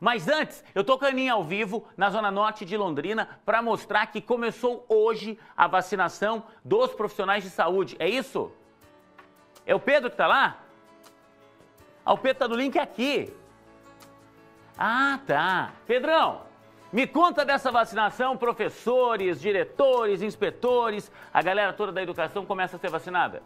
Mas antes, eu tô com a Aninha ao vivo na Zona Norte de Londrina para mostrar que começou hoje a vacinação dos profissionais de saúde. É isso? É o Pedro que tá lá? Ah, o Pedro tá no link aqui. Ah, tá. Pedrão, me conta dessa vacinação. Professores, diretores, inspetores, a galera toda da educação começa a ser vacinada.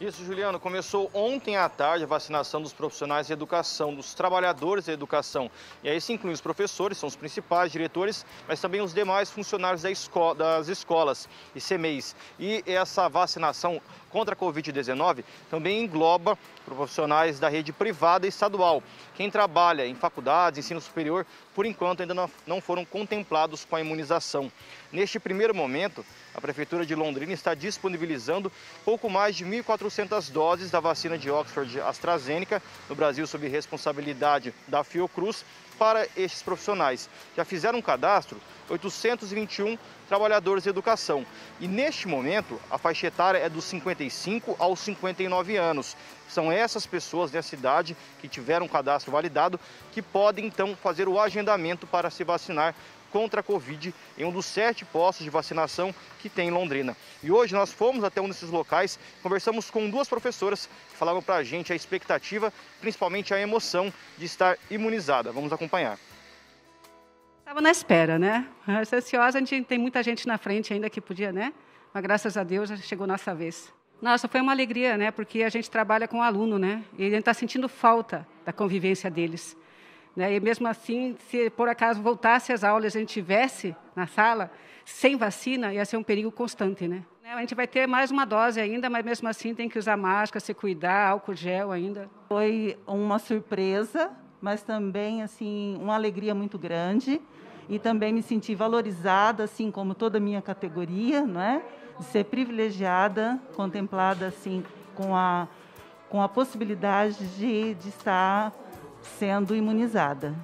Isso, Juliano. Começou ontem à tarde a vacinação dos profissionais de educação, dos trabalhadores da educação. E aí se inclui os professores, são os principais diretores, mas também os demais funcionários das escolas e CMEIs. E essa vacinação contra a Covid-19 também engloba profissionais da rede privada e estadual. Quem trabalha em faculdades, ensino superior, por enquanto ainda não foram contemplados com a imunização. Neste primeiro momento, a Prefeitura de Londrina está disponibilizando pouco mais de 1.400 doses da vacina de Oxford-AstraZeneca, no Brasil sob responsabilidade da Fiocruz, para estes profissionais. Já fizeram um cadastro 821 trabalhadores de educação. E neste momento, a faixa etária é dos 55 aos 59 anos. São essas pessoas da cidade que tiveram um cadastro validado que podem, então, fazer o agendamento para se vacinar contra a Covid em um dos 7 postos de vacinação que tem em Londrina. E hoje nós fomos até um desses locais, conversamos com 2 professoras que falaram para a gente a expectativa, principalmente a emoção de estar imunizada. Vamos acompanhar. Estava na espera, né? Ansiosa, a gente tem muita gente na frente ainda que podia, né? Mas graças a Deus chegou a nossa vez. Nossa, foi uma alegria, né? Porque a gente trabalha com o aluno, né? E ele está sentindo falta da convivência deles. E mesmo assim, se por acaso voltasse às aulas e a gente estivesse na sala, sem vacina, ia ser um perigo constante, né? A gente vai ter mais uma dose ainda, mas mesmo assim tem que usar máscara, se cuidar, álcool gel ainda. Foi uma surpresa, mas também assim, uma alegria muito grande. E também me senti valorizada, assim como toda a minha categoria, não é? De ser privilegiada, contemplada assim, com a possibilidade de estar sendo imunizada.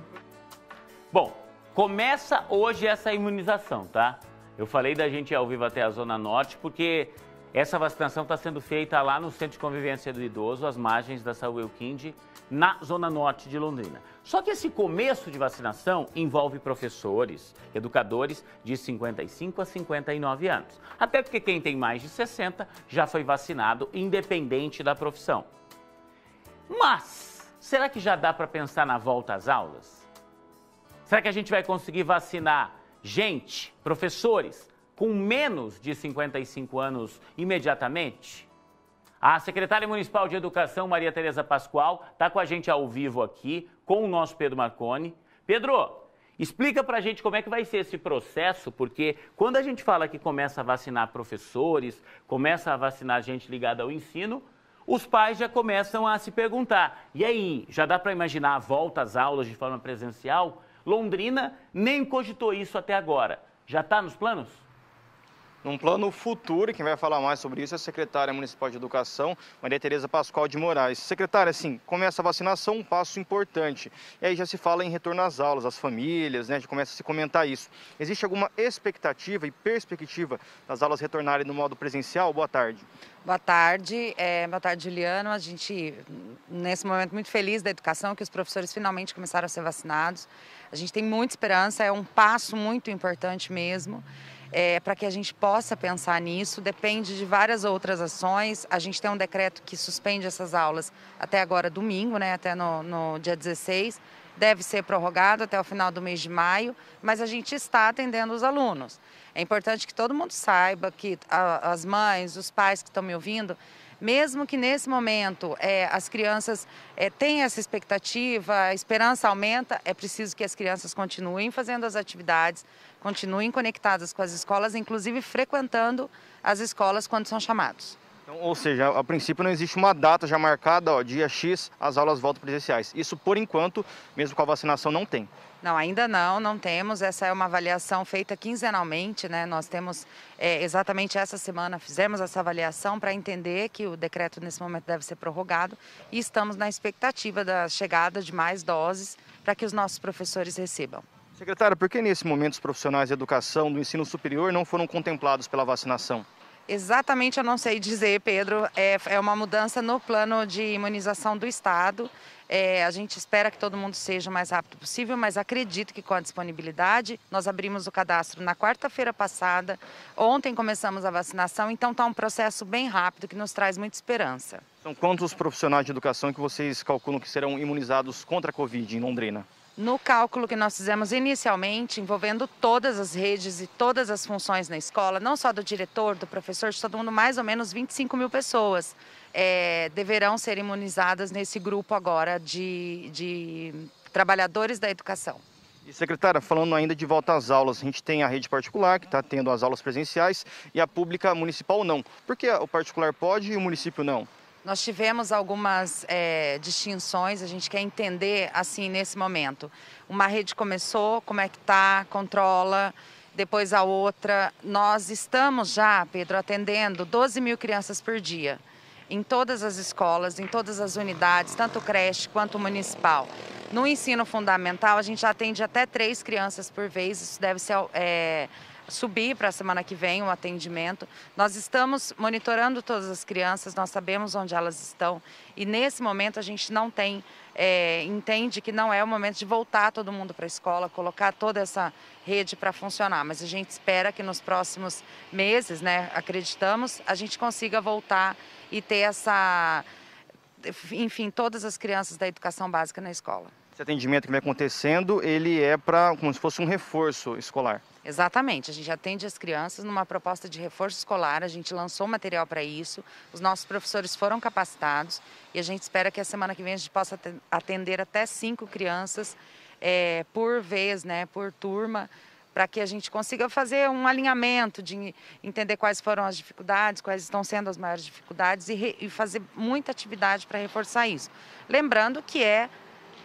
Bom, começa hoje essa imunização, tá? Eu falei da gente ir ao vivo até a Zona Norte, porque essa vacinação está sendo feita lá no Centro de Convivência do Idoso, às margens da Saúde Kinde, na Zona Norte de Londrina. Só que esse começo de vacinação envolve professores, educadores de 55 a 59 anos. Até porque quem tem mais de 60 já foi vacinado, independente da profissão. Mas será que já dá para pensar na volta às aulas? Será que a gente vai conseguir vacinar gente, professores, com menos de 55 anos imediatamente? A secretária municipal de Educação, Maria Tereza Pascoal, está com a gente ao vivo aqui, com o nosso Pedro Marconi. Pedro, explica para a gente como é que vai ser esse processo, porque quando a gente fala que começa a vacinar professores, começa a vacinar gente ligada ao ensino, os pais já começam a se perguntar, e aí, já dá para imaginar a volta às aulas de forma presencial? Londrina nem cogitou isso até agora. Já está nos planos? Num plano futuro, quem vai falar mais sobre isso é a secretária municipal de Educação, Maria Tereza Pascoal de Moraes. Secretária, sim, começa a vacinação, um passo importante. E aí já se fala em retorno às aulas, às famílias, né? Já começa a se comentar isso. Existe alguma expectativa e perspectiva das aulas retornarem no modo presencial? Boa tarde. Boa tarde, boa tarde, Juliano. A gente, nesse momento, muito feliz da educação, que os professores finalmente começaram a ser vacinados. A gente tem muita esperança, é um passo muito importante mesmo. Para que a gente possa pensar nisso, depende de várias outras ações. A gente tem um decreto que suspende essas aulas até agora, domingo, né, até no dia 16. Deve ser prorrogado até o final do mês de maio, mas a gente está atendendo os alunos. É importante que todo mundo saiba, que as mães, os pais que estão me ouvindo, mesmo que nesse momento as crianças tenham essa expectativa, a esperança aumenta, é preciso que as crianças continuem fazendo as atividades, continuem conectadas com as escolas, inclusive frequentando as escolas quando são chamados. Ou seja, a princípio não existe uma data já marcada, ó, dia X, as aulas voltam presenciais. Isso, por enquanto, mesmo com a vacinação, não tem. Não, ainda não temos. Essa é uma avaliação feita quinzenalmente, né? Nós temos, exatamente essa semana, fizemos essa avaliação para entender que o decreto, nesse momento, deve ser prorrogado. E estamos na expectativa da chegada de mais doses para que os nossos professores recebam. Secretária, por que nesse momento os profissionais de educação do ensino superior não foram contemplados pela vacinação? Exatamente, eu não sei dizer, Pedro, é uma mudança no plano de imunização do Estado. A gente espera que todo mundo seja o mais rápido possível, mas acredito que com a disponibilidade. Nós abrimos o cadastro na quarta-feira passada, ontem começamos a vacinação, então está um processo bem rápido que nos traz muita esperança. São quantos profissionais de educação que vocês calculam que serão imunizados contra a Covid em Londrina? No cálculo que nós fizemos inicialmente, envolvendo todas as redes e todas as funções na escola, não só do diretor, do professor, de todo mundo, mais ou menos 25 mil pessoas deverão ser imunizadas nesse grupo agora de trabalhadores da educação. E, secretária, falando ainda de volta às aulas, a gente tem a rede particular, que está tendo as aulas presenciais, e a pública municipal não. Por que o particular pode e o município não? Nós tivemos algumas distinções, a gente quer entender assim nesse momento. Uma rede começou, como é que está, controla, depois a outra. Nós estamos já, Pedro, atendendo 12 mil crianças por dia, em todas as escolas, em todas as unidades, tanto creche quanto municipal. No ensino fundamental, a gente atende até 3 crianças por vez, isso deve ser... subir para a semana que vem o atendimento. Nós estamos monitorando todas as crianças, nós sabemos onde elas estão e nesse momento a gente não tem, entende que não é o momento de voltar todo mundo para a escola, colocar toda essa rede para funcionar, mas a gente espera que nos próximos meses, né, acreditamos, a gente consiga voltar e ter essa, enfim, todas as crianças da educação básica na escola. Esse atendimento que vem acontecendo, ele é para como se fosse um reforço escolar. Exatamente, a gente atende as crianças numa proposta de reforço escolar, a gente lançou material para isso, os nossos professores foram capacitados e a gente espera que a semana que vem a gente possa atender até 5 crianças por vez, né, por turma, para que a gente consiga fazer um alinhamento de entender quais foram as dificuldades, quais estão sendo as maiores dificuldades e fazer muita atividade para reforçar isso. Lembrando que é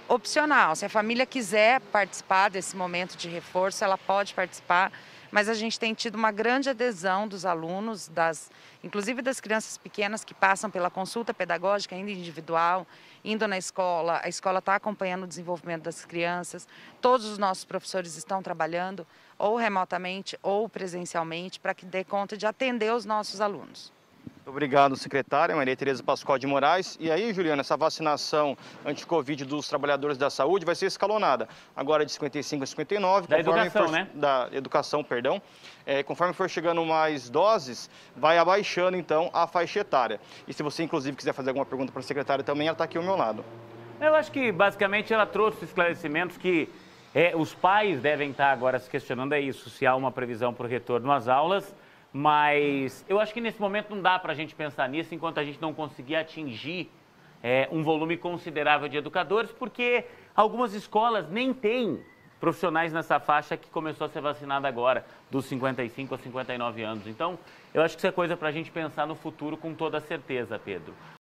opcional, se a família quiser participar desse momento de reforço, ela pode participar, mas a gente tem tido uma grande adesão dos alunos, inclusive das crianças pequenas que passam pela consulta pedagógica ainda individual, indo na escola, a escola está acompanhando o desenvolvimento das crianças, todos os nossos professores estão trabalhando ou remotamente ou presencialmente para que dê conta de atender os nossos alunos. Obrigado, secretária Maria Tereza Pascoal de Moraes. E aí, Juliana, essa vacinação anti-Covid dos trabalhadores da saúde vai ser escalonada. Agora de 55 a 59. Da educação, né? Da educação, perdão. Conforme for chegando mais doses, vai abaixando, então, a faixa etária. E se você, inclusive, quiser fazer alguma pergunta para a secretária também, ela está aqui ao meu lado. Eu acho que, basicamente, ela trouxe esclarecimentos que os pais devem estar agora se questionando isso, se há uma previsão para o retorno às aulas. Mas eu acho que nesse momento não dá para a gente pensar nisso enquanto a gente não conseguir atingir um volume considerável de educadores, porque algumas escolas nem têm profissionais nessa faixa que começou a ser vacinada agora, dos 55 a 59 anos. Então, eu acho que isso é coisa para a gente pensar no futuro com toda certeza, Pedro.